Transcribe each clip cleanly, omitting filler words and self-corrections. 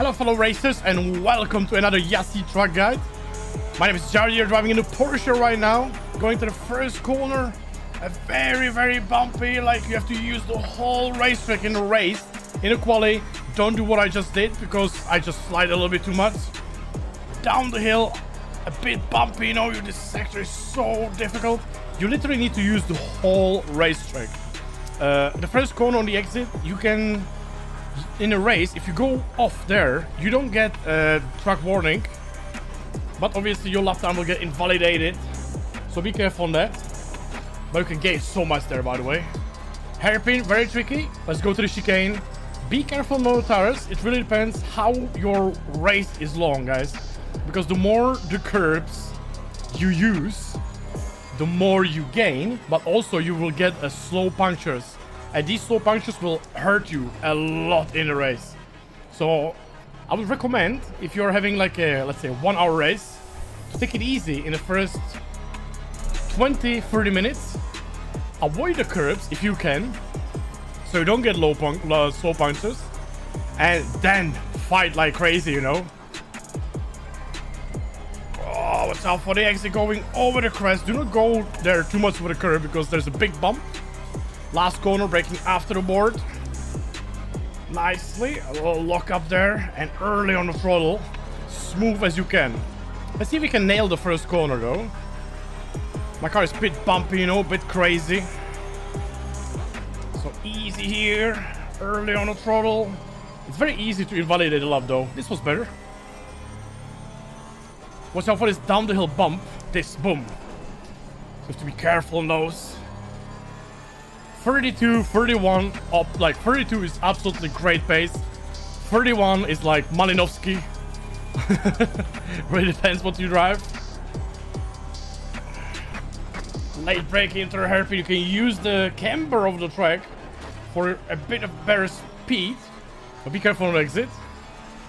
Hello fellow racers and welcome to another Yassi Truck Guide. My name is Jardier, driving in a Porsche right now, going to the first corner. A very bumpy, like you have to use the whole racetrack in the race, in the quali. Don't do what I just did because I just slide a little bit too much. Down the hill, a bit bumpy, you know, this sector is so difficult. You literally need to use the whole racetrack. The first corner on the exit, you can... In a race, if you go off there, you don't get a truck warning, but obviously your lap time will get invalidated, so be careful on that. But you can gain so much there, by the way. Hairpin, very tricky. Let's go to the chicane. Be careful on the tires. It really depends how your race is long, guys, because the more the curbs you use, the more you gain, but also you will get a slow punctures. And these slow punctures will hurt you a lot in a race. So I would recommend, if you're having like a, let's say, 1 hour race, to take it easy in the first 20-30 minutes. Avoid the curbs if you can, so you don't get slow punctures. And then fight like crazy, you know. Oh, watch out for the exit going over the crest. Do not go there too much with the curb because there's a big bump. Last corner, braking after the board. Nicely, a little lock up there and early on the throttle. Smooth as you can. Let's see if we can nail the first corner though. My car is a bit bumpy, you know, a bit crazy. So easy here, early on the throttle. It's very easy to invalidate a lap though. This was better. Watch out for this down the hill bump. This, boom. You have to be careful on those. 32, 31, up, like 32 is absolutely great pace. 31 is like Malinowski. Really depends what you drive. Late break into the hairpin. You can use the camber of the track for a bit of better speed. But be careful on the exit.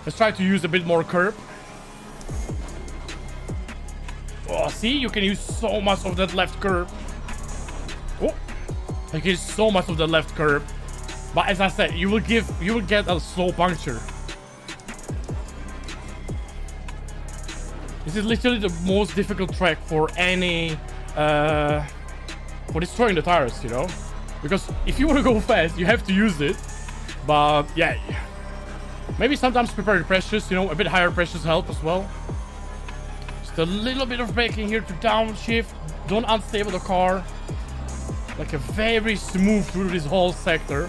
Let's try to use a bit more curb. Oh, see, you can use so much of that left curb. Oh. Like it's so much of the left curb, but as I said, you will get a slow puncture. This is literally the most difficult track for any for destroying the tires, you know, because if you want to go fast, you have to use it. But yeah, maybe sometimes prepare the pressures, you know, a bit higher pressures help as well. Just a little bit of braking here to downshift. Don't unstable the car. Like a very smooth through this whole sector.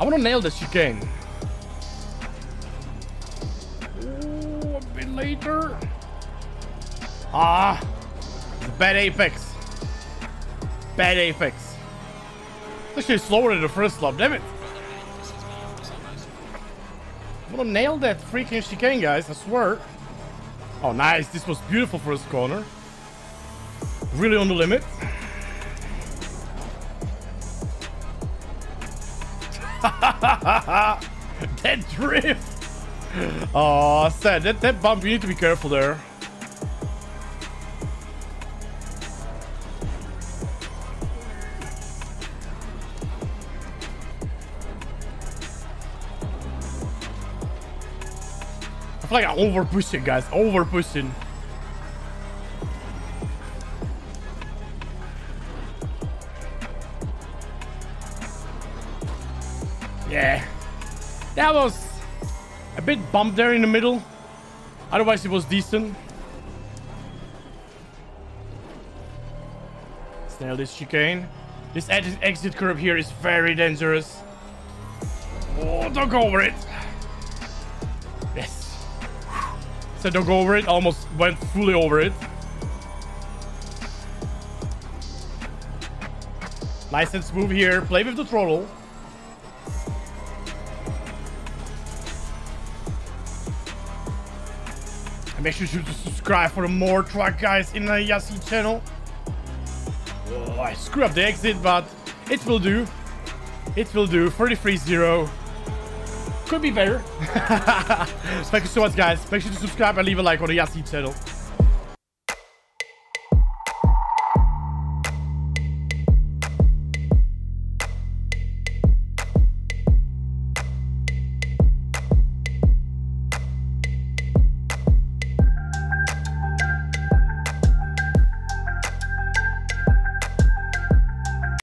I want to nail the chicane. Ooh, a bit later. Ah, bad apex. Bad apex. It's actually slower than the first lap, damn it. I want to nail that freaking chicane, guys, I swear. Oh, nice. This was beautiful first corner. Really on the limit. That drift! Oh, sad. That bump, you need to be careful there. I feel like I'm over-pushing, guys. Over-pushing. Yeah, that was a bit bumped there in the middle. Otherwise, it was decent. Let's nail this chicane. This exit curve here is very dangerous. Oh, don't go over it. Yes. Said don't go over it. Almost went fully over it. Nice and smooth here. Play with the throttle. Make sure you subscribe for more truck guys in the Yassi channel. Oh, I screw up the exit, but it will do. It will do. 33-0. Could be better. Thank you so much, guys. Make sure to subscribe and leave a like on the Yassi channel.